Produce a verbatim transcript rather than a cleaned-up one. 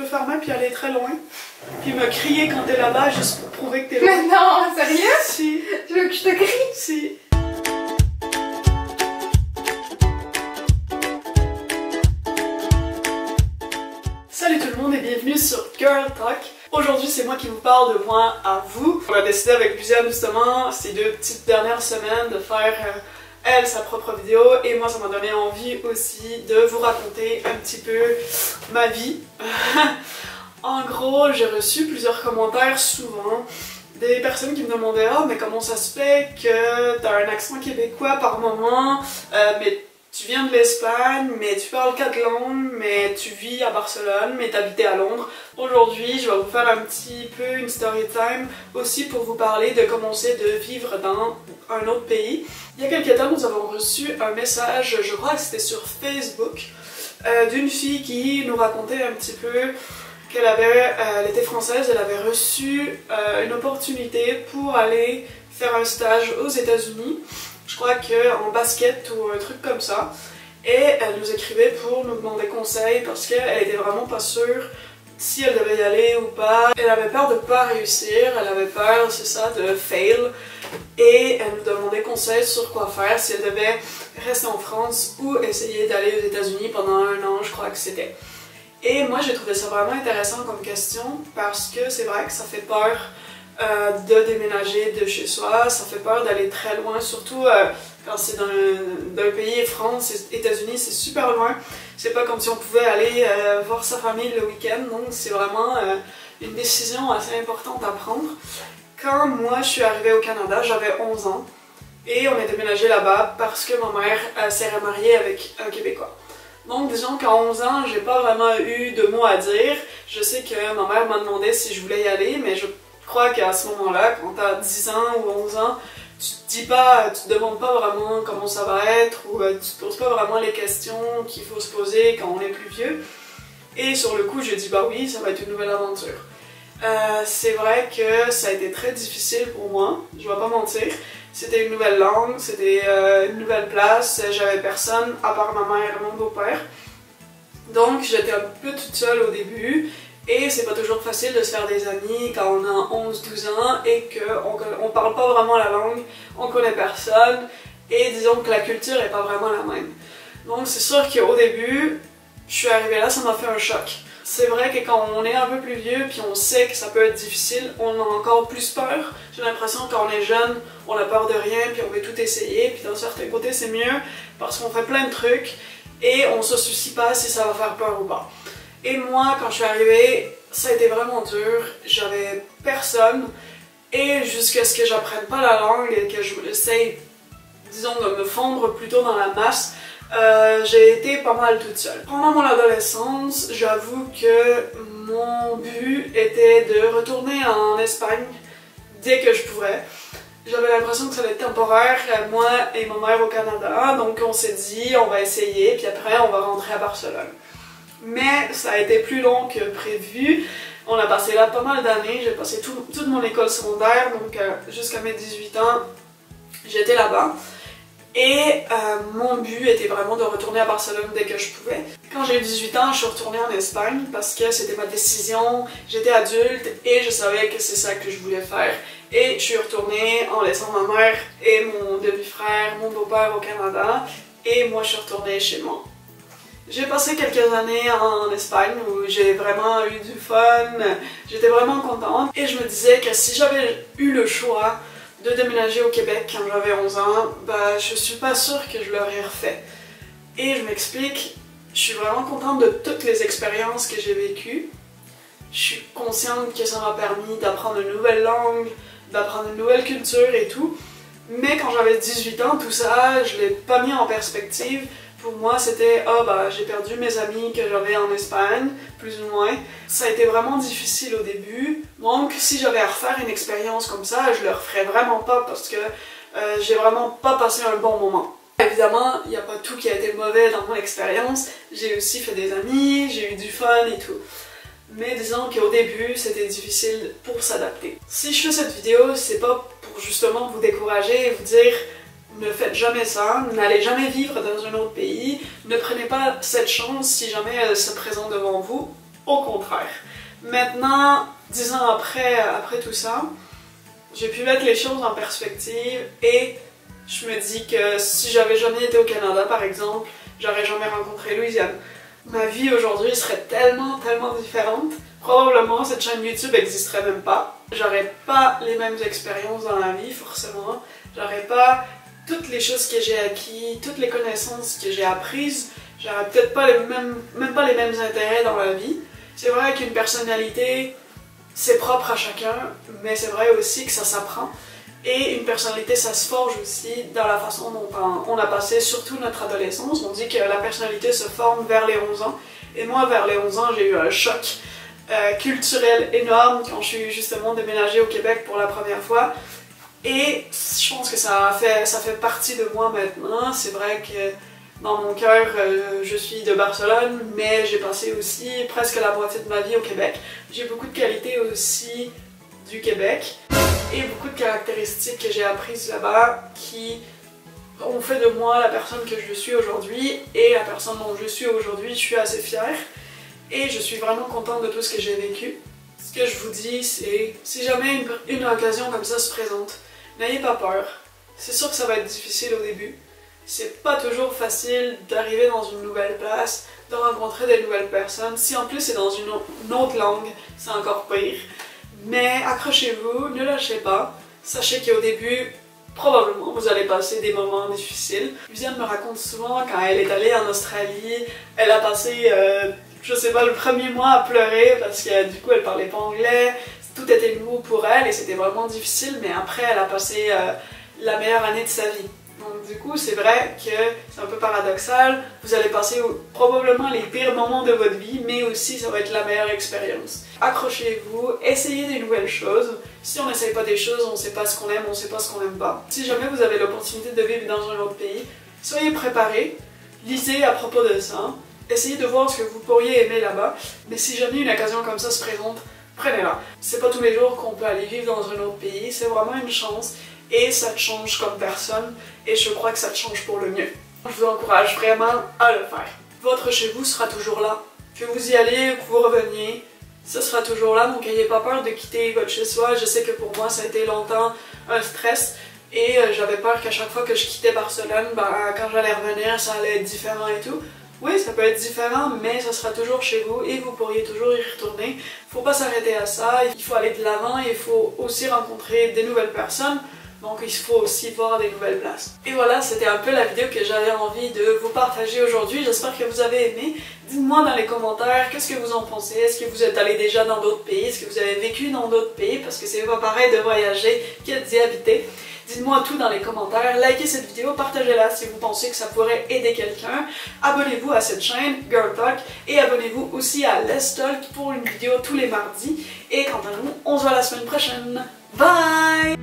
peux faire même puis aller très loin. Puis me crier quand t'es là-bas juste pour prouver que t'es là. Mais non, sérieux? Si. Tu veux que je te crie? Si. Salut tout le monde et bienvenue sur Girl Talk. Aujourd'hui, c'est moi qui vous parle de moi à vous. On a décidé avec Louisiane justement ces deux petites dernières semaines de faire euh, elle sa propre vidéo et moi ça m'a donné envie aussi de vous raconter un petit peu ma vie. En gros, j'ai reçu plusieurs commentaires souvent des personnes qui me demandaient « Ah, oh, mais comment ça se fait que t'as un accent québécois par moment, euh, mais tu viens de l'Espagne, mais tu parles quatre langues, mais tu vis à Barcelone, mais t'habitais à Londres. » Aujourd'hui, je vais vous faire un petit peu une story time aussi pour vous parler de commencer de vivre dans un autre pays. Il y a quelques temps, nous avons reçu un message, je crois que c'était sur Facebook, euh, d'une fille qui nous racontait un petit peu qu'elle avait, euh, elle était française, elle avait reçu euh, une opportunité pour aller faire un stage aux États-Unis. Je crois qu'en basket ou un truc comme ça. Et elle nous écrivait pour nous demander conseil parce qu'elle était vraiment pas sûre si elle devait y aller ou pas. Elle avait peur de pas réussir, elle avait peur, c'est ça, de fail. Et elle nous demandait conseil sur quoi faire, si elle devait rester en France ou essayer d'aller aux États-Unis pendant un an, je crois que c'était. Et moi j'ai trouvé ça vraiment intéressant comme question parce que c'est vrai que ça fait peur Euh, de déménager de chez soi, ça fait peur d'aller très loin, surtout euh, quand c'est dans un pays, France, États-Unis, c'est super loin. C'est pas comme si on pouvait aller euh, voir sa famille le week-end, donc c'est vraiment euh, une décision assez importante à prendre. Quand moi je suis arrivée au Canada, j'avais onze ans et on est déménagé là-bas parce que ma mère euh, s'est remariée avec un Québécois. Donc disons qu'à onze ans, j'ai pas vraiment eu de mots à dire. Je sais que ma mère m'a demandé si je voulais y aller, mais je Je crois qu'à ce moment-là, quand t'as dix ans ou onze ans, tu te dis pas, tu te demandes pas vraiment comment ça va être ou tu te poses pas vraiment les questions qu'il faut se poser quand on est plus vieux. Et sur le coup, je dis bah oui, ça va être une nouvelle aventure. Euh, c'est vrai que ça a été très difficile pour moi, je vais pas mentir. C'était une nouvelle langue, c'était euh, une nouvelle place, j'avais personne à part ma mère et mon beau-père. Donc j'étais un peu toute seule au début. Et c'est pas toujours facile de se faire des amis quand on a onze douze ans et qu'on ne parle pas vraiment la langue, on connaît personne et disons que la culture n'est pas vraiment la même. Donc c'est sûr qu'au début, je suis arrivée là, ça m'a fait un choc. C'est vrai que quand on est un peu plus vieux puis on sait que ça peut être difficile, on a encore plus peur. J'ai l'impression que quand on est jeune, on a peur de rien puis on veut tout essayer. Puis d'un certain côté, c'est mieux parce qu'on fait plein de trucs et on se soucie pas si ça va faire peur ou pas. Et moi, quand je suis arrivée, ça a été vraiment dur, j'avais personne, et jusqu'à ce que j'apprenne pas la langue et que je essaye, disons, de me fondre plutôt dans la masse, euh, j'ai été pas mal toute seule. Pendant mon adolescence, j'avoue que mon but était de retourner en Espagne dès que je pouvais. J'avais l'impression que ça allait être temporaire, moi et ma mère au Canada, donc on s'est dit on va essayer, puis après on va rentrer à Barcelone. Mais ça a été plus long que prévu, on a passé là pas mal d'années, j'ai passé tout, toute mon école secondaire, donc euh, jusqu'à mes dix-huit ans, j'étais là-bas. Et euh, mon but était vraiment de retourner à Barcelone dès que je pouvais. Quand j'ai eu dix-huit ans, je suis retournée en Espagne parce que c'était ma décision, j'étais adulte et je savais que c'est ça que je voulais faire. Et je suis retournée en laissant ma mère et mon demi-frère, mon beau-père au Canada, et moi je suis retournée chez moi. J'ai passé quelques années en Espagne où j'ai vraiment eu du fun, j'étais vraiment contente et je me disais que si j'avais eu le choix de déménager au Québec quand j'avais onze ans, bah je suis pas sûre que je l'aurais refait. Et je m'explique, je suis vraiment contente de toutes les expériences que j'ai vécues. Je suis consciente que ça m'a permis d'apprendre une nouvelle langue, d'apprendre une nouvelle culture et tout. Mais quand j'avais dix-huit ans, tout ça, je l'ai pas mis en perspective. Pour moi, c'était « Ah, oh, bah, j'ai perdu mes amis que j'avais en Espagne, plus ou moins. » Ça a été vraiment difficile au début. Donc, si j'avais à refaire une expérience comme ça, je le referais vraiment pas parce que euh, j'ai vraiment pas passé un bon moment. Évidemment, il n'y a pas tout qui a été mauvais dans mon expérience. J'ai aussi fait des amis, j'ai eu du fun et tout. Mais disons qu'au début, c'était difficile pour s'adapter. Si je fais cette vidéo, c'est pas pour justement vous décourager et vous dire « Ne faites jamais ça, n'allez jamais vivre dans un autre pays, ne prenez pas cette chance si jamais elle se présente devant vous. au contraire. Maintenant, dix ans après, après tout ça, j'ai pu mettre les choses en perspective et je me dis que si j'avais jamais été au Canada par exemple, j'aurais jamais rencontré Louisiane. Ma vie aujourd'hui serait tellement, tellement différente. Probablement cette chaîne YouTube n'existerait même pas. J'aurais pas les mêmes expériences dans la vie forcément. J'aurais pas toutes les choses que j'ai acquises, toutes les connaissances que j'ai apprises. J'aurais peut-être pas les mêmes, même pas les mêmes intérêts dans la vie. C'est vrai qu'une personnalité, c'est propre à chacun, mais c'est vrai aussi que ça s'apprend. Et une personnalité, ça se forge aussi dans la façon dont on a passé surtout notre adolescence. On dit que la personnalité se forme vers les onze ans. Et moi, vers les onze ans, j'ai eu un choc euh, culturel énorme quand je suis justement déménagée au Québec pour la première fois. Et je pense que ça fait, ça fait partie de moi maintenant. C'est vrai que dans mon cœur, euh, je suis de Barcelone, mais j'ai passé aussi presque la moitié de ma vie au Québec. J'ai beaucoup de qualités aussi du Québec. Et beaucoup de caractéristiques que j'ai apprises là-bas qui ont fait de moi la personne que je suis aujourd'hui, et la personne dont je suis aujourd'hui, je suis assez fière et je suis vraiment contente de tout ce que j'ai vécu. Ce que je vous dis, c'est si jamais une, une occasion comme ça se présente, n'ayez pas peur. C'est sûr que ça va être difficile au début. C'est pas toujours facile d'arriver dans une nouvelle place, de rencontrer des nouvelles personnes. Si en plus c'est dans une, une autre langue, c'est encore pire. Mais accrochez-vous, ne lâchez pas. Sachez qu'au début, probablement, vous allez passer des moments difficiles. Louisiane me raconte souvent quand elle est allée en Australie, elle a passé, euh, je sais pas, le premier mois à pleurer parce que du coup elle parlait pas anglais, tout était nouveau pour elle et c'était vraiment difficile, mais après elle a passé euh, la meilleure année de sa vie. Donc du coup, c'est vrai que c'est un peu paradoxal, vous allez passer probablement les pires moments de votre vie, mais aussi ça va être la meilleure expérience. Accrochez-vous, essayez des nouvelles choses. Si on n'essaye pas des choses, on ne sait pas ce qu'on aime, on ne sait pas ce qu'on n'aime pas. Si jamais vous avez l'opportunité de vivre dans un autre pays, soyez préparés, lisez à propos de ça, essayez de voir ce que vous pourriez aimer là-bas, mais si jamais une occasion comme ça se présente, prenez-la. C'est pas tous les jours qu'on peut aller vivre dans un autre pays, c'est vraiment une chance. Et ça te change comme personne, et je crois que ça te change pour le mieux. Je vous encourage vraiment à le faire. Votre chez-vous sera toujours là. Que vous y allez, que vous reveniez, ça sera toujours là, donc n'ayez pas peur de quitter votre chez-soi. Je sais que pour moi, ça a été longtemps un stress, et j'avais peur qu'à chaque fois que je quittais Barcelone, ben, quand j'allais revenir, ça allait être différent et tout. Oui, ça peut être différent, mais ça sera toujours chez vous et vous pourriez toujours y retourner. Faut pas s'arrêter à ça, il faut aller de l'avant et il faut aussi rencontrer des nouvelles personnes. Donc il faut aussi voir des nouvelles places. Et voilà, c'était un peu la vidéo que j'avais envie de vous partager aujourd'hui. J'espère que vous avez aimé. Dites-moi dans les commentaires qu'est-ce que vous en pensez. Est-ce que vous êtes allé déjà dans d'autres pays? Est-ce que vous avez vécu dans d'autres pays? Parce que c'est pas pareil de voyager que d'y habiter. Dites-moi tout dans les commentaires. Likez cette vidéo, partagez-la si vous pensez que ça pourrait aider quelqu'un. Abonnez-vous à cette chaîne, Girl Talk. Et abonnez-vous aussi à Lez Talk pour une vidéo tous les mardis. Et quant à nous, on se voit la semaine prochaine. Bye!